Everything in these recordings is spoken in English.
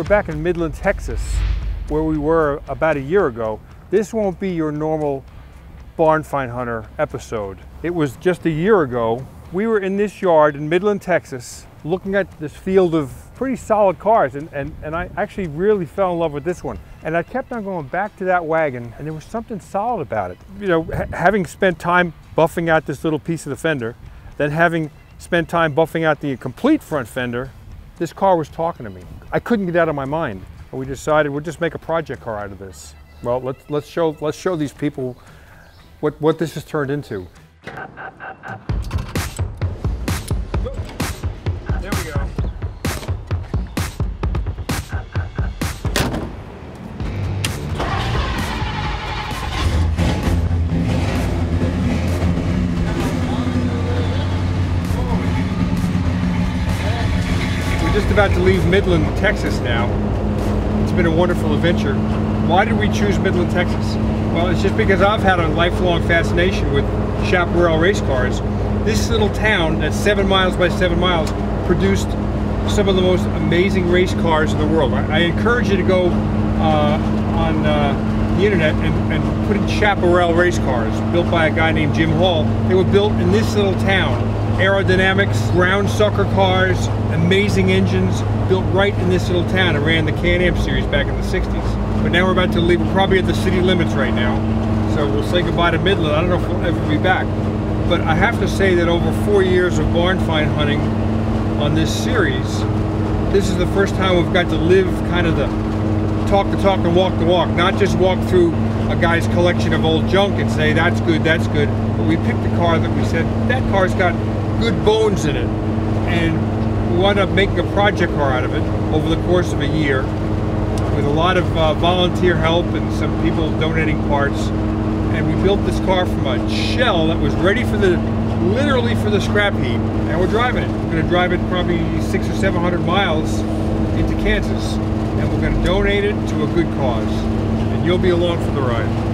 We're back in Midland, Texas, where we were about a year ago. This won't be your normal Barn Find Hunter episode. It was just a year ago. We were in this yard in Midland, Texas, looking at this field of pretty solid cars, and I actually really fell in love with this one. And I kept on going back to that wagon, and there was something solid about it. You know, having spent time buffing out this little piece of the fender, then having spent time buffing out the complete front fender, this car was talking to me. I couldn't get it out of my mind. And we decided we'll just make a project car out of this. Well, let's show these people what this has turned into. There we go. Just about to leave Midland, Texas now. It's been a wonderful adventure. Why did we choose Midland, Texas? Well, it's just because I've had a lifelong fascination with Chaparral race cars. This little town that's 7 miles by 7 miles produced some of the most amazing race cars in the world. I encourage you to go on the internet and put in Chaparral race cars built by a guy named Jim Hall. They were built in this little town. Aerodynamics, ground sucker cars, amazing engines, built right in this little town. I ran the Can-Am series back in the 60s. But now we're about to leave. We're probably at the city limits right now. So we'll say goodbye to Midland. I don't know if we'll ever be back. But I have to say that over 4 years of barn find hunting on this series, this is the first time we've got to live kind of the talk the talk and walk the walk. Not just walk through a guy's collection of old junk and say, that's good, but we picked a car that we said, that car's got good bones in it, and we wound up making a project car out of it over the course of a year with a lot of volunteer help and some people donating parts. And we built this car from a shell that was ready for the, literally for the scrap heap, and we're driving it. We're going to drive it probably 600 or 700 miles into Kansas, and we're going to donate it to a good cause, and you'll be along for the ride.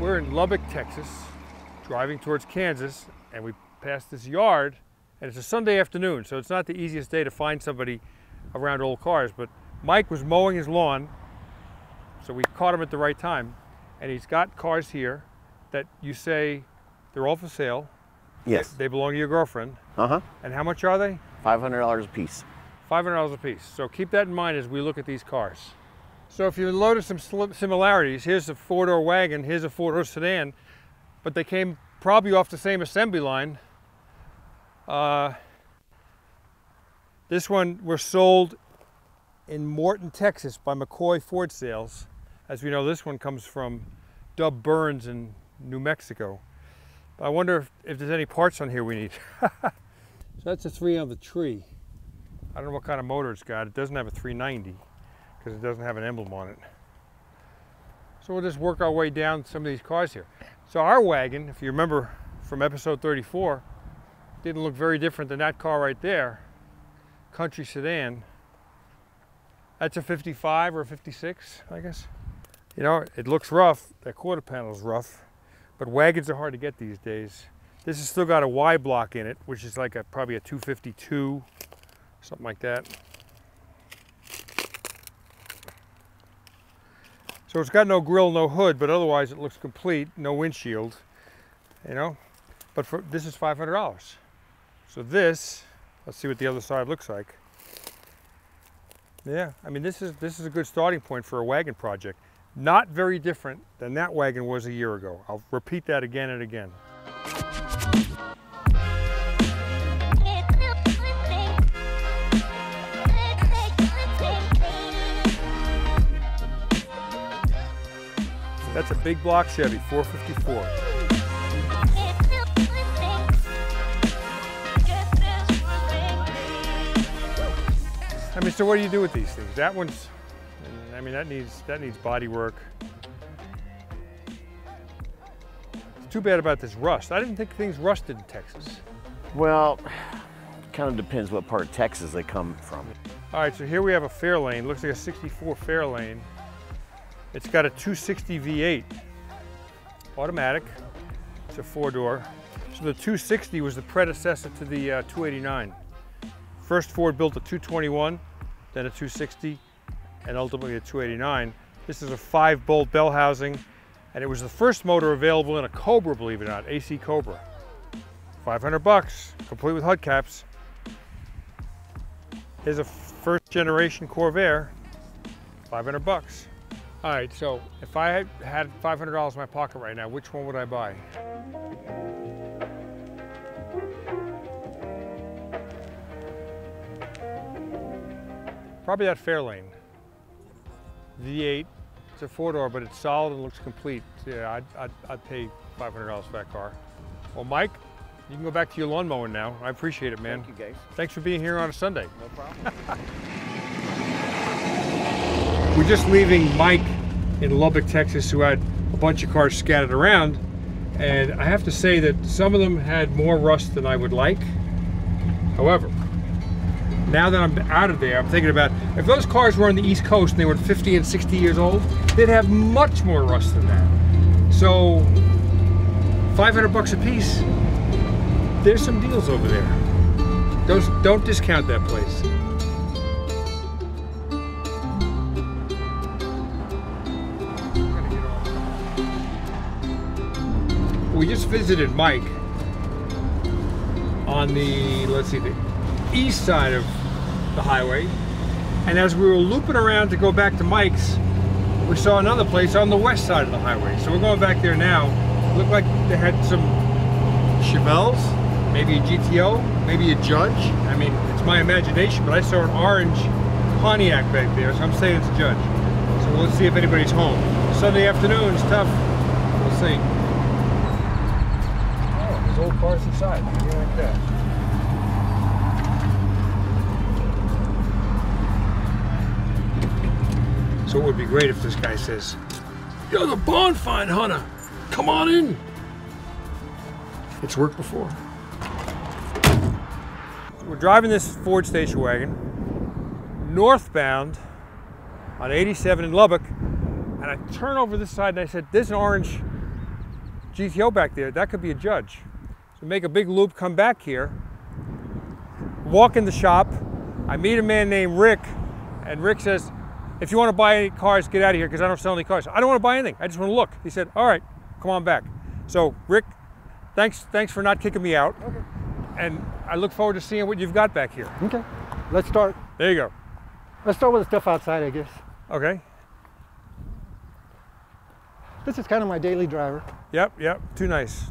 We're in Lubbock, Texas, driving towards Kansas, and we passed this yard, and it's a Sunday afternoon, so it's not the easiest day to find somebody around old cars, but Mike was mowing his lawn, so we caught him at the right time, and he's got cars here that you say they're all for sale. Yes. They belong to your girlfriend. Uh-huh. And how much are they? $500 a piece. $500 a piece. So keep that in mind as we look at these cars. So if you notice some similarities, here's a four-door wagon, here's a four-door sedan, but they came probably off the same assembly line. This one was sold in Morton, Texas by McCoy Ford Sales. As we know, this one comes from Dub Burns in New Mexico. But I wonder if there's any parts on here we need. So that's a 3 on the tree. I don't know what kind of motor it's got. It doesn't have a 390. Because it doesn't have an emblem on it. So we'll just work our way down some of these cars here. So our wagon, if you remember from episode 34, didn't look very different than that car right there. Country sedan. That's a 55 or a 56, I guess. You know, it looks rough. That quarter panel's rough. But wagons are hard to get these days. This has still got a Y block in it, which is like probably a 252, something like that. So it's got no grill, no hood, but otherwise it looks complete, no windshield, you know. But for, this is $500. So this, let's see what the other side looks like. Yeah, I mean, this is a good starting point for a wagon project. Not very different than that wagon was a year ago. I'll repeat that again and again. That's a big block Chevy, 454. I mean, so what do you do with these things? That one's, I mean, that needs body work. It's too bad about this rust. I didn't think things rusted in Texas. Well, it kind of depends what part of Texas they come from. All right, so here we have a Fairlane. Looks like a 64 Fairlane. It's got a 260 V8, automatic. It's a four-door. So the 260 was the predecessor to the 289. First Ford built a 221, then a 260, and ultimately a 289. This is a 5-bolt bell housing, and it was the first motor available in a Cobra, believe it or not, AC Cobra. 500 bucks, complete with hubcaps. Here's a first generation Corvair, 500 bucks. All right, so if I had $500 in my pocket right now, which one would I buy? Probably that Fairlane V8. It's a four-door, but it's solid and looks complete. Yeah, I'd pay $500 for that car. Well, Mike, you can go back to your lawn mowing now. I appreciate it, man. Thank you, guys. Thanks for being here on a Sunday. No problem. We're just leaving Mike in Lubbock, Texas, who had a bunch of cars scattered around, and I have to say that some of them had more rust than I would like. However, now that I'm out of there, I'm thinking about, if those cars were on the East Coast and they were 50 and 60 years old, they'd have much more rust than that. So, 500 bucks a piece, there's some deals over there. Don't discount that place. We just visited Mike on the, let's see, the east side of the highway, and as we were looping around to go back to Mike's, we saw another place on the west side of the highway, so we're going back there now. Looked like they had some Chevelles, maybe a GTO, maybe a Judge. I mean, it's my imagination, but I saw an orange Pontiac back there, so I'm saying it's a Judge. So let's see if anybody's home. Sunday afternoon's tough. We'll see. Oh, there's old cars inside. Something like that. So it would be great if this guy says, "You're the Barn Find Hunter. Come on in." It's worked before. So we're driving this Ford station wagon northbound on 87 in Lubbock, and I turn over this side and I said, "There's an orange GTO back there. That could be a Judge." So make a big loop, come back here, walk in the shop. I meet a man named Rick, and Rick says, "If you want to buy any cars, get out of here because I don't sell any cars." I don't want to buy anything. I just want to look. He said, "All right, come on back." So Rick, thanks for not kicking me out. Okay. And I look forward to seeing what you've got back here. Okay, let's start. There you go. Let's start with the stuff outside, I guess. Okay. This is kind of my daily driver. Yep, too nice.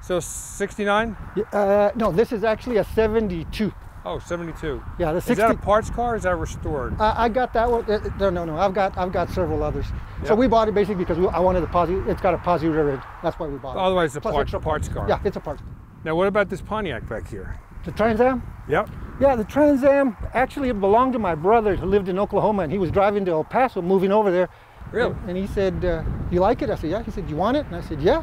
So 69? No, this is actually a 72. Oh, 72. Yeah, the 60. Is that a parts car or is that restored? I got that one. No. I've got several others. Yep. So we bought it basically because I wanted a posse. It's got a posse rear end. That's why we bought it. Otherwise, it's a parts car. Yeah, it's a parts car. Now, what about this Pontiac back here? The Trans Am? Yep. Yeah, the Trans Am actually belonged to my brother who lived in Oklahoma, and he was driving to El Paso, moving over there. Really? And he said, "You like it?" I said, "Yeah." He said, "You want it?" And I said, "Yeah."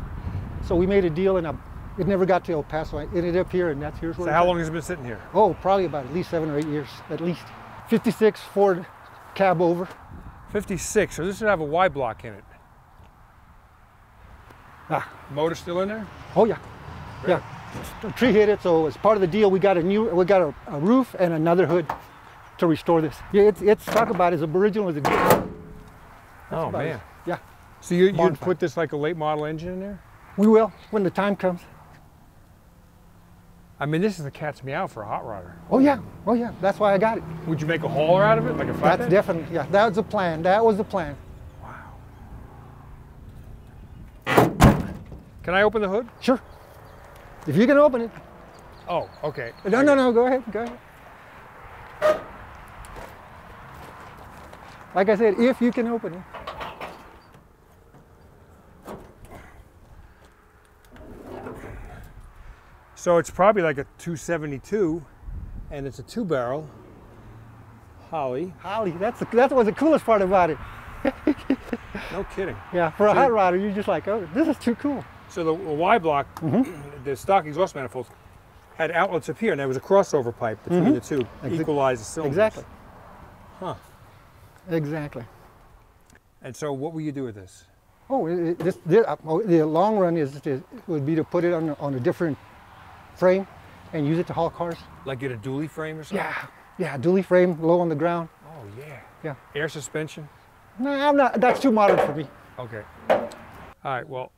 So we made a deal, and it never got to El Paso. I ended up here, and that's here's where. So how long has it been sitting here? Oh, probably about at least 7 or 8 years, at least. 56 Ford cab over. 56. So this would have a Y block in it. Ah, motor still in there? Oh yeah, really? Yeah. A tree hit it, so as part of the deal, we got a roof and another hood to restore this. Yeah, it's talk about as original as it gets. Oh man. It. Yeah. So you'd put this like a late model engine in there? We will when the time comes. I mean, this is the cat's meow for a hot rodder. Oh yeah, that's why I got it. Would you make a hauler out of it, like a flatbed? That's definitely, yeah, that was the plan. Wow. Can I open the hood? Sure. If you can open it. Oh, okay. No, no, no, go ahead, go ahead. Like I said, if you can open it. So it's probably like a 272, and it's a 2-barrel. Holly. Holly, that was the coolest part about it. No kidding. Yeah, for a hot rodder, you're just like, oh, this is too cool. So the Y block, the stock exhaust manifolds, had outlets up here, and there was a crossover pipe between the two, equalized the cylinders. Exactly. Huh. Exactly. And so what will you do with this? Oh, the long run would be to put it on a different frame and use it to haul cars. Like get a dually frame or something? Yeah, yeah, dually frame, low on the ground. Oh, yeah. Yeah. Air suspension? No, I'm not. That's too modern for me. Okay. All right, well,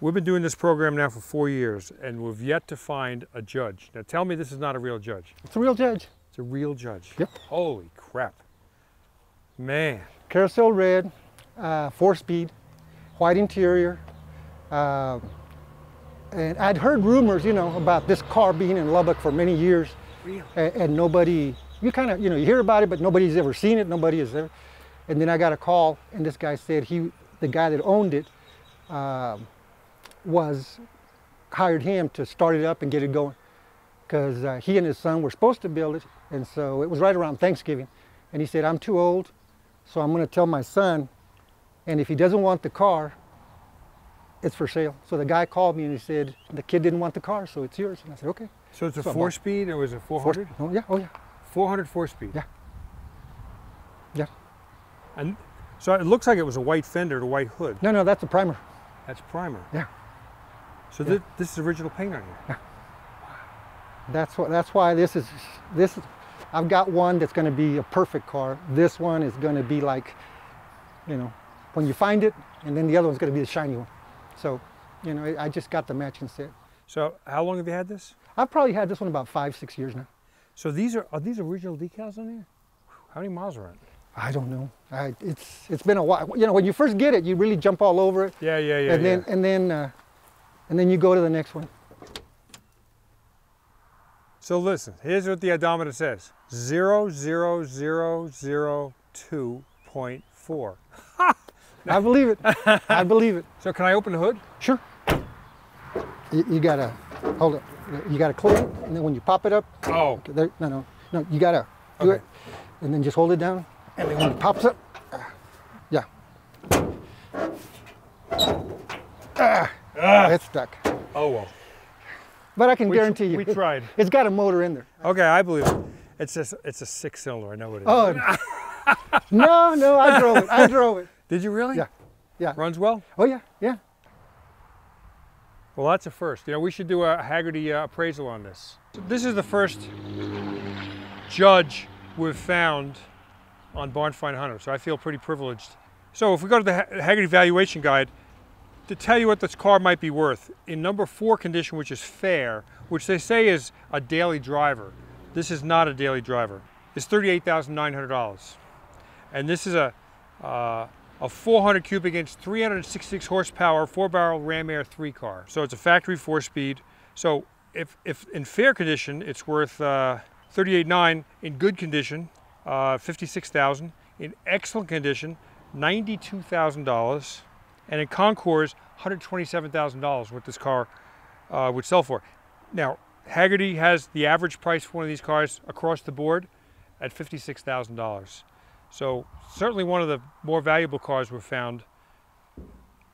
we've been doing this program now for 4 years, and we've yet to find a judge. Now, tell me this is not a real judge. It's a real judge. It's a real judge. Yep. Holy crap. Man. Carousel red, 4-speed, white interior. And I'd heard rumors, you know, about this car being in Lubbock for many years. Really? And nobody, you kind of, you know, you hear about it, but nobody's ever seen it. Nobody has ever. And then I got a call, and this guy said the guy that owned it, hired him to start it up and get it going, because he and his son were supposed to build it, and so it was right around Thanksgiving, and he said, I'm too old, so I'm going to tell my son, and if he doesn't want the car, it's for sale. So the guy called me and he said, the kid didn't want the car, so it's yours, and I said, okay. So it's a 4-speed, or was it 400? Oh yeah, oh yeah. 400 4-speed. Yeah. Yeah. And so it looks like it was a white fender to white hood. No, no, that's a primer. That's primer. Yeah. So yeah. This is original paint on here. Yeah. That's why this is. I've got one that's going to be a perfect car. This one is going to be like, you know, when you find it, and then the other one's going to be the shiny one. So, you know, I just got the matching set. So how long have you had this? I've probably had this one about 5 or 6 years now. So are these original decals on here? How many miles are on it? I don't know. It's been a while. You know, when you first get it, you really jump all over it. Yeah, yeah, yeah. And then you go to the next one. So listen, here's what the odometer says: 00002.4. I believe it. I believe it. So can I open the hood? Sure. You gotta hold it. You gotta close it, and then when you pop it up. Oh. Okay, there, no, no, no. You gotta do it, and then just hold it down. And then when it pops up, yeah. It's stuck. Oh, well. But I can guarantee you. We tried. It's got a motor in there. Okay, I believe it. It's a 6-cylinder, I know what it is. Oh, no, no, I drove it. I drove it. Did you really? Yeah, yeah. Runs well? Oh, yeah, yeah. Well, that's a first. You know, we should do a Hagerty appraisal on this. So this is the first judge we've found on Barn Find Hunter, so I feel pretty privileged. So if we go to the Hagerty Valuation Guide, to tell you what this car might be worth, in number 4 condition, which is fair, which they say is a daily driver. This is not a daily driver. It's $38,900. And this is a 400 cubic inch, 366 horsepower, 4-barrel Ram Air 3 car. So it's a factory 4-speed. So if in fair condition, it's worth $38,900. In good condition, $56,000. In excellent condition, $92,000. And in concours, $127,000 what this car would sell for. Now, Hagerty has the average price for one of these cars across the board at $56,000. So certainly one of the more valuable cars were found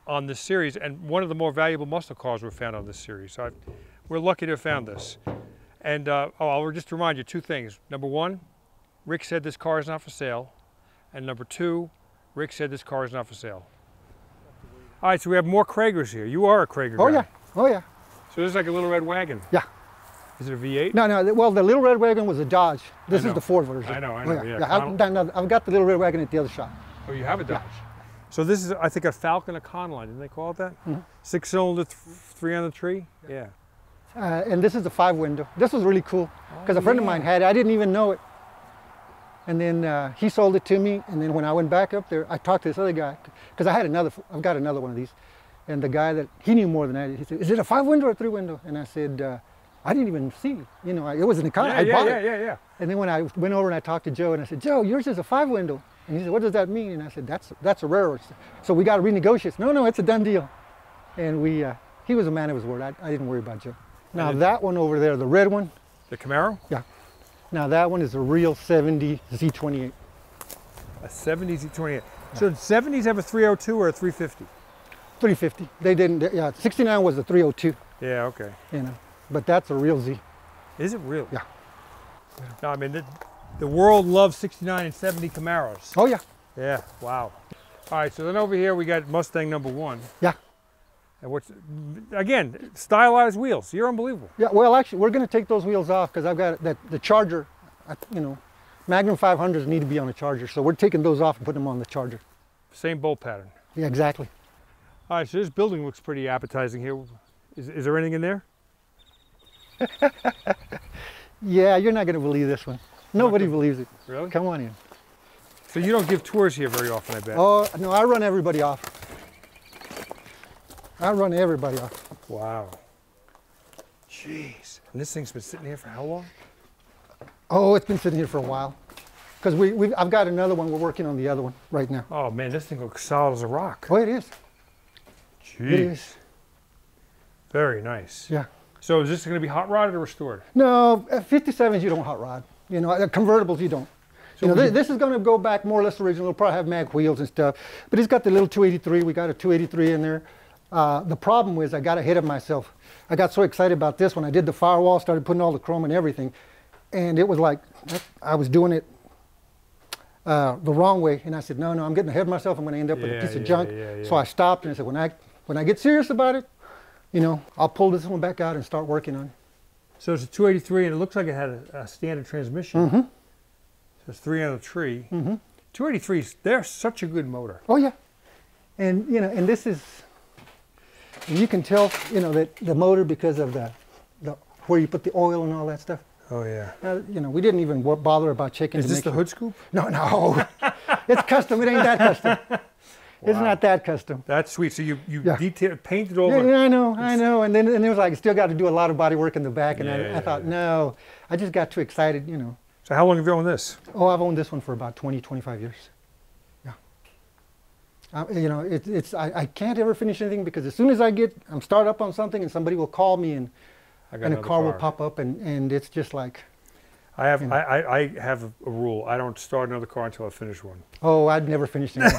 on this series, and one of the more valuable muscle cars were found on this series. So we're lucky to have found this. And I'll just remind you 2 things. Number 1, Rick said this car is not for sale. And number 2, Rick said this car is not for sale. All right, so we have more Kragers here. You are a Krager guy. Oh, yeah. Oh, yeah. So this is like a Little Red Wagon. Yeah. Is it a V8? No, no. Well, the Little Red Wagon was a Dodge. This is the Ford version. I know. Yeah. I've got the Little Red Wagon at the other shop. Oh, you have a Dodge. Yeah. So this is, I think, a Falcon, a Conline. Didn't they call it that? Mm-hmm. 6-cylinder, 3 on the tree? Yeah. And this is the 5 window. This was really cool because a friend of mine had it. I didn't even know it. And then he sold it to me, and then when I went back up there, I talked to this other guy, because I've got another one of these, And the guy that he knew more than I did, he said, "Is it a five window or a three window?" And I said, "I didn't even see. You know, it was an economy. I bought it." And then when I went over and I talked to Joe, and I said, "Joe, yours is a five window." And he said, "What does that mean?" And I said, "That's a rare. So we got to renegotiate." "No, no, it's a done deal." And we he was a man of his word. I didn't worry about Joe. Now that one over there, the red one, the Camaro. Yeah. Now that one is a real 70 Z28. A 70 Z28. So did 70s have a 302 or a 350? 350. They didn't. Yeah, 69 was a 302. Yeah. Okay. You know, but that's a real Z. Is it real? Yeah. No, I mean the world loves 69 and 70 Camaros. Oh yeah. Yeah. Wow. All right. So then over here we got Mustang number one. Yeah. And what's again stylized wheels? You're unbelievable. Yeah. Well, actually, we're going to take those wheels off because I've got that the Charger. You know, Magnum 500s need to be on a Charger, so we're taking those off and putting them on the Charger. Same bolt pattern. Yeah. Exactly. All right, so this building looks pretty appetizing here. Is there anything in there? Yeah, you're not going to believe this one. Nobody believes it. Really? Come on in. So you don't give tours here very often, I bet. Oh, no, I run everybody off. I run everybody off. Wow. Jeez. And this thing's been sitting here for how long? Oh, it's been sitting here for a while. Because I've got another one. We're working on the other one right now. Oh, man, this thing looks solid as a rock. Oh, it is. Jeez. It is. Very nice. Yeah. So is this going to be hot rodded or restored? No, 57s you don't hot rod. You know, convertibles you don't. So you know, this is going to go back more or less original. It'll probably have mag wheels and stuff. But it's got the little 283. We got a 283 in there. The problem is I got ahead of myself. I got so excited about this when I did the firewall, started putting all the chrome and everything. And it was like I was doing it the wrong way. And I said, no, no, I'm getting ahead of myself. I'm going to end up with a piece of junk. So I stopped and I said, when I get serious about it, you know, I'll pull this one back out and start working on it. So it's a 283, and it looks like it had a standard transmission. Mm-hmm. So it's three on a tree. Mm-hmm. 283s, they're such a good motor. Oh yeah, and you know, and this is, and you can tell, you know, that the motor because of the where you put the oil and all that stuff. Oh yeah. You know, we didn't even bother about checking. Is this the hood scoop? No, no. It's custom. It ain't that custom. Wow. It's not that custom. That's sweet. So you detailed, painted over. Yeah, I know. And it was like, still got to do a lot of body work in the back. And I thought, no, I just got too excited, you know. So how long have you owned this? Oh, I've owned this one for about 20, 25 years. Yeah. You know, I can't ever finish anything because as soon as I'm start up on something and somebody will call me and a car will pop up and it's just like. I have a rule. I don't start another car until I finish one. Oh, I'd never finish anything.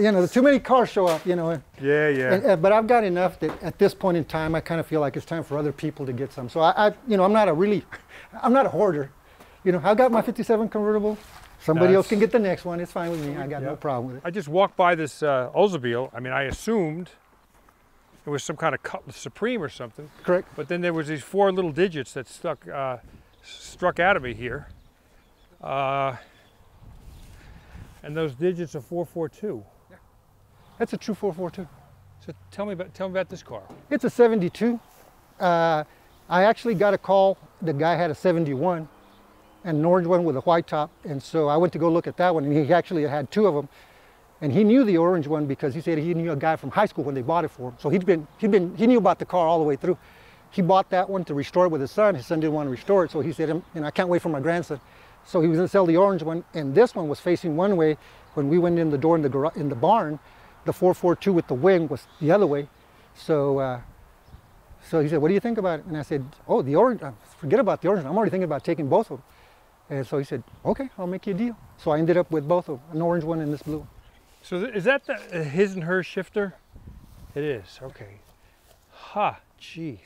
You know, too many cars show up, you know. But I've got enough that at this point in time, I kind of feel like it's time for other people to get some. So you know, I'm not a hoarder. You know, I've got my 57 convertible. Somebody else can get the next one. It's fine with me. I got no problem with it. I just walked by this Oldsmobile. I mean, I assumed it was some kind of Cutlass Supreme or something. Correct. But then there was these four little digits that struck out of me here. And those digits are 442. Yeah. That's a true 442. So tell me about this car. It's a 72. I actually got a call. The guy had a 71 and an orange one with a white top. And so I went to go look at that one, and he actually had two of them. And he knew the orange one because he said he knew a guy from high school when they bought it for him. So he knew about the car all the way through. He bought that one to restore it with his son. His son didn't want to restore it. So he said, you know, I can't wait for my grandson. So he was going to sell the orange one, and this one was facing one way. When we went in the door in the barn, the 442 with the wing was the other way. So, so he said, "What do you think about it?" And I said, "Oh, the orange. Forget about the orange. I'm already thinking about taking both of them." And so he said, "Okay, I'll make you a deal." So I ended up with both of them, an orange one and this blue one. So is that the his and her shifter? It is. Okay. Ha. Jeez.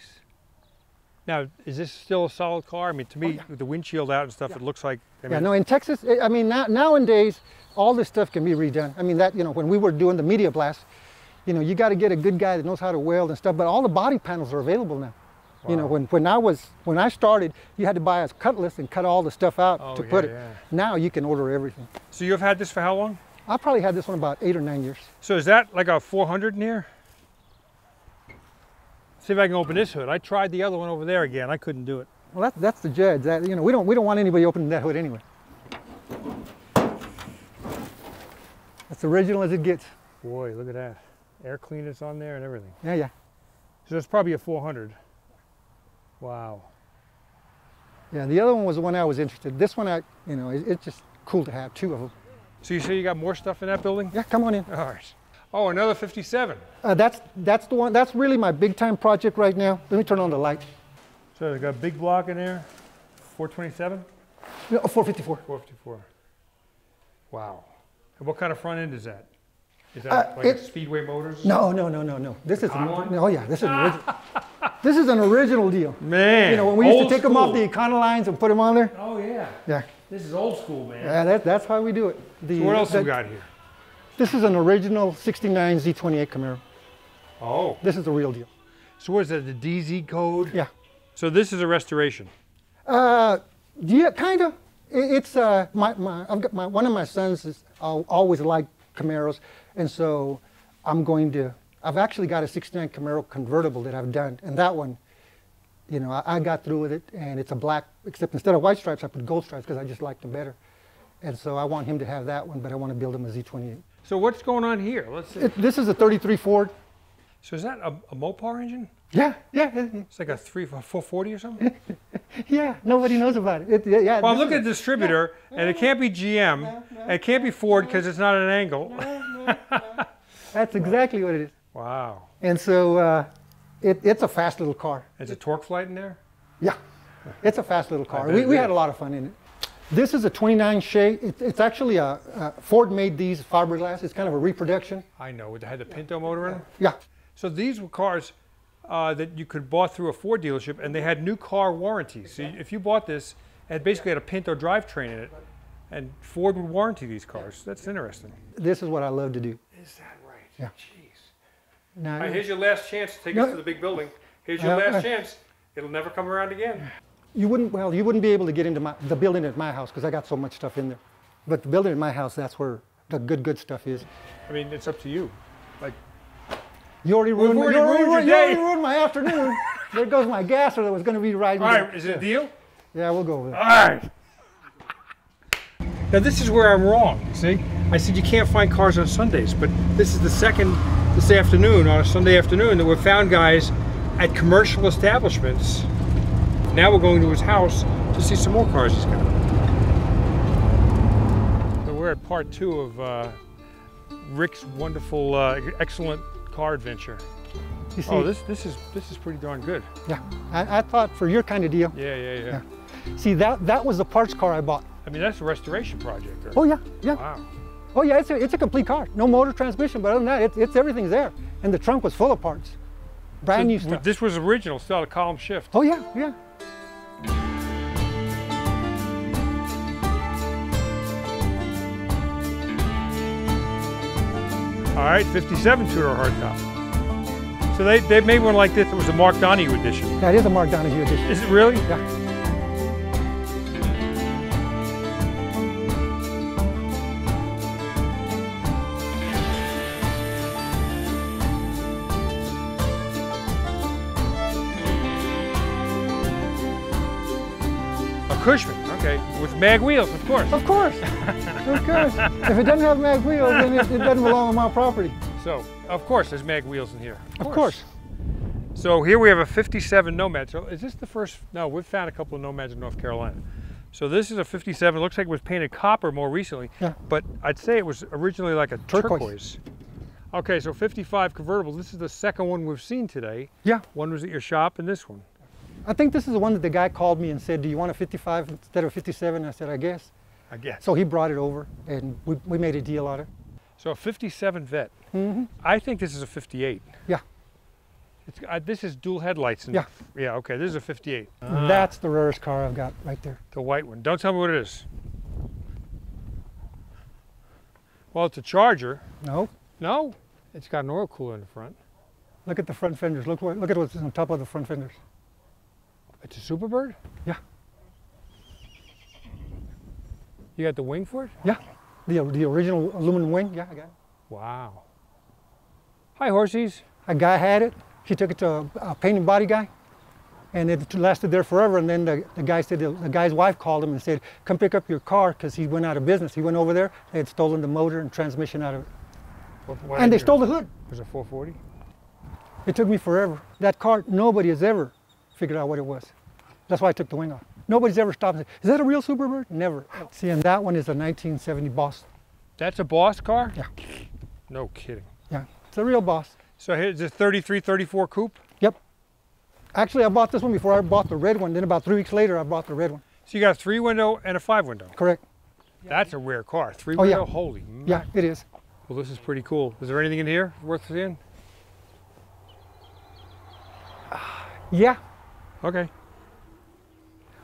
Now, is this still a solid car? I mean, to me, with the windshield out and stuff, it looks like. I mean, yeah, no, in Texas, I mean, nowadays, all this stuff can be redone. I mean, you know, when we were doing the media blast, you know, you got to get a good guy that knows how to weld and stuff. But all the body panels are available now. Wow. You know, when I started, you had to buy a cutlass and cut all the stuff out to put it. Yeah. Now you can order everything. So you've had this for how long? I probably had this one about 8 or 9 years. So is that like a 400 in here? See if I can open this hood. I tried the other one over there again. I couldn't do it. Well, that's the Judge. You know, we don't want anybody opening that hood anyway. That's original as it gets. Boy, look at that. Air cleaners on there and everything. Yeah, yeah. So it's probably a 400. Wow. Yeah, the other one was the one I was interested in. This one, you know, it's just cool to have two of them. So you say you got more stuff in that building? Yeah, come on in. All right. Oh, another 57. That's the one. That's really my big time project right now. Let me turn on the light. So they got a big block in there. 427? No, 454. 454. Wow. And what kind of front end is that? Is that like a Speedway Motors? No, no, no, no, no. This is an, oh yeah, this is an original. This is an original deal. Man, you know when we used to take them off the Econolines and put them on there. Oh yeah. Yeah. This is old school, man. Yeah, that's how we do it. So what else we got here? This is an original '69 Z28 Camaro. Oh. This is the real deal. So what is that? The DZ code? Yeah. So this is a restoration. Yeah, kind of. It's one of my sons is always liked Camaros, and so I've actually got a '69 Camaro convertible that I've done, and that one, you know, I got through with it, and it's a black, except instead of white stripes, I put gold stripes because I just liked them better, and so I want him to have that one, but I want to build him a Z28. So what's going on here? Let's see. This is a '33 Ford. So is that a Mopar engine? Yeah, yeah. It's like a 440 or something? Yeah, nobody knows about it. Yeah, well, I'm looking at the distributor, and it can't be GM, and it can't be Ford because it's not an angle. That's exactly what it is. Wow. And so it's a fast little car. Is it torque flight in there? Yeah, it's a fast little car. We had a lot of fun in it. This is a 29 Shay. It's actually Ford made these fiberglass. It's kind of a reproduction. I know, it had the Pinto motor in it? Yeah. So these were cars that you could bought through a Ford dealership, and they had new car warranties. So if you bought this, it basically had a Pinto drivetrain in it, and Ford would warranty these cars. That's interesting. This is what I love to do. Is that right? Yeah. Jeez. Now, all right, here's your last chance to take us to the big building. Here's your last chance. It'll never come around again. You wouldn't be able to get into the building at my house because I got so much stuff in there. But the building at my house, that's where the good stuff is. I mean, it's up to you. Like. You already ruined my afternoon. There goes my gasser that was going to be riding. All right, is it a deal? Yeah, we'll go with it. All right. Now this is where I'm wrong, you see? I said you can't find cars on Sundays, but this is the second this afternoon, on a Sunday afternoon, that we've found guys at commercial establishments. Now we're going to his house to see some more cars he's got. So we're at part two of Rick's wonderful, excellent car adventure. You see, oh, this is pretty darn good. Yeah, I thought for your kind of deal. Yeah. See, that was the parts car I bought. I mean, that's a restoration project. Right? Oh yeah, yeah. Wow. Oh yeah, it's a complete car. No motor, transmission, but other than that, it's everything's there. And the trunk was full of parts, brand new stuff. This was original, still had a column shift. Oh yeah, yeah. All right, 57 Tudor hardtop. So they made one like this. It was a Mark Donahue edition. That is a Mark Donahue edition. Is it really? Yeah. A Cushman, okay, with mag wheels, of course. Of course. Of course. If it doesn't have mag wheels, then it doesn't belong on my property. So, of course, there's mag wheels in here. Of course. So here we have a 57 Nomad. So is this the first? No, we've found a couple of Nomads in North Carolina. So this is a 57. It looks like it was painted copper more recently. Yeah. But I'd say it was originally like a turquoise. Okay, so 55 convertible. This is the second one we've seen today. Yeah. One was at your shop and this one. I think this is the one that the guy called me and said, do you want a 55 instead of 57? I said, I guess. So he brought it over, and we made a deal on it. So a 57 Vet. Mm-hmm. I think this is a 58. Yeah. This is dual headlights. And, yeah. Yeah, okay, this is a 58. That's the rarest car I've got right there. The white one. Don't tell me what it is. Well, it's a Charger. No. No? It's got an oil cooler in the front. Look at the front fenders. Look at what's on top of the front fenders. It's a Superbird? Yeah. You got the wing for it? Yeah, the original aluminum wing. Yeah, I got it. Wow. Hi, horsies. A guy had it. He took it to a paint and body guy, and it lasted there forever. And then the guy said the guy's wife called him and said, "Come pick up your car because he went out of business." He went over there. They had stolen the motor and transmission out of it, and they stole the hood. was a 440. It took me forever. That car, nobody has ever figured out what it was. That's why I took the wing off. Nobody's ever stopped and said, is that a real Superbird? Never. See, and that one is a 1970 Boss. That's a Boss car? Yeah. No kidding. Yeah, it's a real Boss. So here's a 33, 34 coupe? Yep. Actually, I bought this one before I bought the red one. Then about 3 weeks later, I bought the red one. So you got a 3-window and a 5-window? Correct. That's a rare car. 3-window? Oh, yeah. Holy man. Yeah, it is. Well, this is pretty cool. Is there anything in here worth seeing? Yeah. Okay.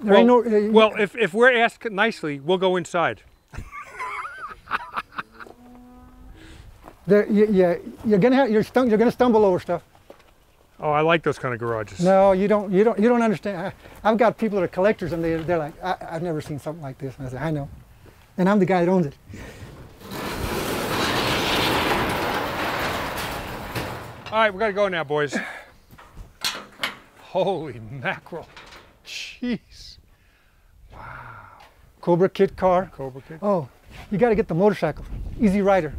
There well, ain't no, well if we're asked nicely, we'll go inside. There, you're gonna stumble over stuff. Oh, I like those kind of garages. No, you don't understand. I've got people that are collectors, and they're like, I've never seen something like this. And I said, I know, and I'm the guy that owns it. All right, we gotta go now, boys. Holy mackerel. Jeez. Wow. Cobra Kid car. Cobra Kid. Oh, you got to get the motorcycle. Easy Rider.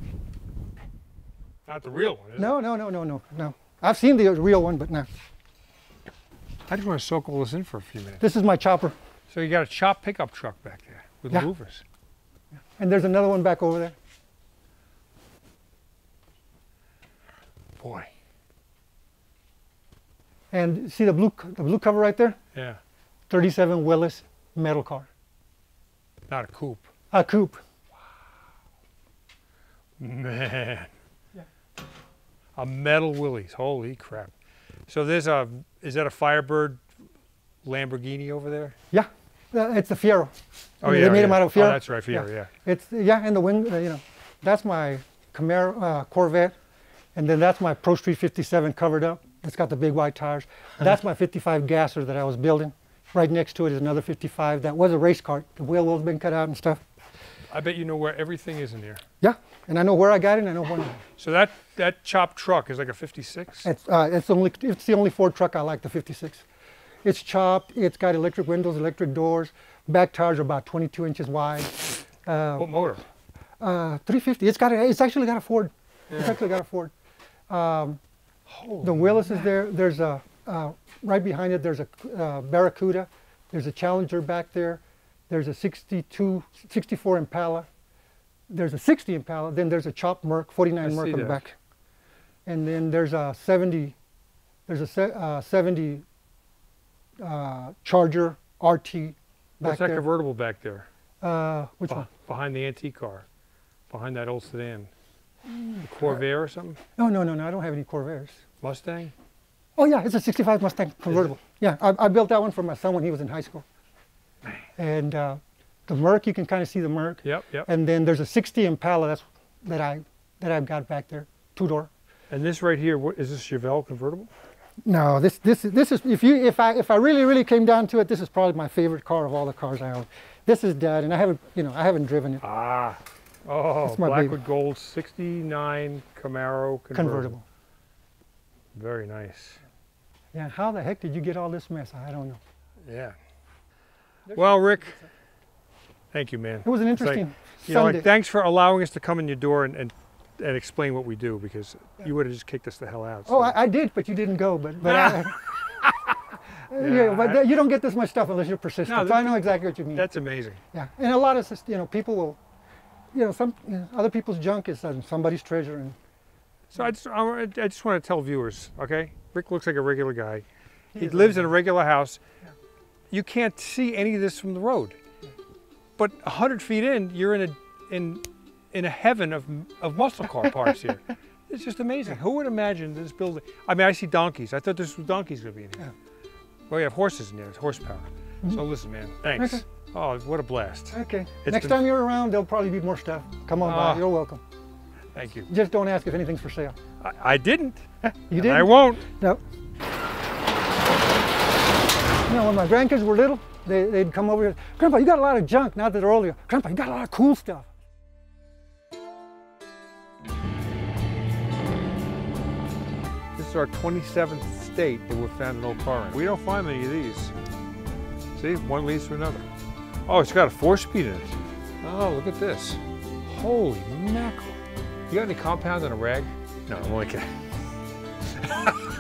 Not the real one, is it? No. I've seen the real one, but no. I just want to soak all this in for a few minutes. This is my chopper. So you got a chop pickup truck back there with movers. Yeah. And there's another one back over there. Boy. And see the blue cover right there? Yeah. 37 Willis metal car. Not a coupe. A coupe. Wow. Man. Yeah. A metal Willys. Holy crap. So there's a, is that a Firebird Lamborghini over there? Yeah. It's the Fiero. Oh, yeah. They made them out of Fiero. Oh, that's right, Fiero, yeah. It's, yeah, and the wing, you know, that's my Camaro Corvette. And then that's my Pro Street 57 covered up. It's got the big wide tires. That's my 55 gasser that I was building. Right next to it is another 55 that was a race car. The wheel well's been cut out and stuff. I bet you know where everything is in here. Yeah, and I know where I got it and I know when. So that chop truck is like a 56? It's the only Ford truck I like, the 56. It's chopped, it's got electric windows, electric doors, back tires are about 22 inches wide. What motor? 350, it's actually got a Ford. Yeah. It's actually got a Ford. The Willis is there. There's a, right behind it, there's a Barracuda. There's a Challenger back there. There's a 64 Impala. There's a 60 Impala. Then there's a chopped Merc, 49 Merc on the back. And then there's a 70 Charger RT back there. What's that convertible back there? Which one? Behind the antique car, behind that old sedan. A Corvair or something? No, I don't have any Corvairs. Mustang? Oh yeah, it's a 65 Mustang convertible. Yeah, I built that one for my son when he was in high school. Man. And the Merc, you can kind of see the Merc. Yep. And then there's a 60 Impala that I've got back there, 2-door. And this right here, what is this, Chevelle convertible? No, this is if I really came down to it, this is probably my favorite car of all the cars I own. This is dad, and I haven't driven it. Ah. Oh, black with gold, 69 Camaro convertible. Very nice. Yeah, how the heck did you get all this mess? I don't know. Yeah. Well, Rick, thank you, man. It was an interesting Sunday. Like, thanks for allowing us to come in your door and explain what we do, because you would have just kicked us the hell out. So. Oh, I did, but you didn't go. But you don't get this much stuff unless you're persistent. No, so I know exactly what you mean. That's amazing. Yeah, and a lot of people will. Other people's junk is somebody's treasure. And so I just want to tell viewers, okay? Rick looks like a regular guy. He lives in a regular house. Yeah. You can't see any of this from the road. Yeah. But 100 feet in, you're in a heaven of muscle car parts here. It's just amazing. Who would imagine this building? I mean, I see donkeys. I thought this was donkeys going to be in here. Yeah. Well, you have horses in there. It's horsepower. Mm-hmm. So listen, man, thanks. Okay. Oh, what a blast. Okay. Next time you're around, there'll probably be more stuff. Come on by. You're welcome. Thank you. Just don't ask if anything's for sale. I didn't. You didn't? I won't. No. You know, when my grandkids were little, they'd come over here. Grandpa, you got a lot of junk now that they're older. Grandpa, you got a lot of cool stuff. This is our 27th state that we've found an old car in. We don't find many of these. See, one leads to another. Oh, it's got a 4-speed in it. Oh, look at this. Holy mackerel. You got any compound in a rag? No, I'm only kidding.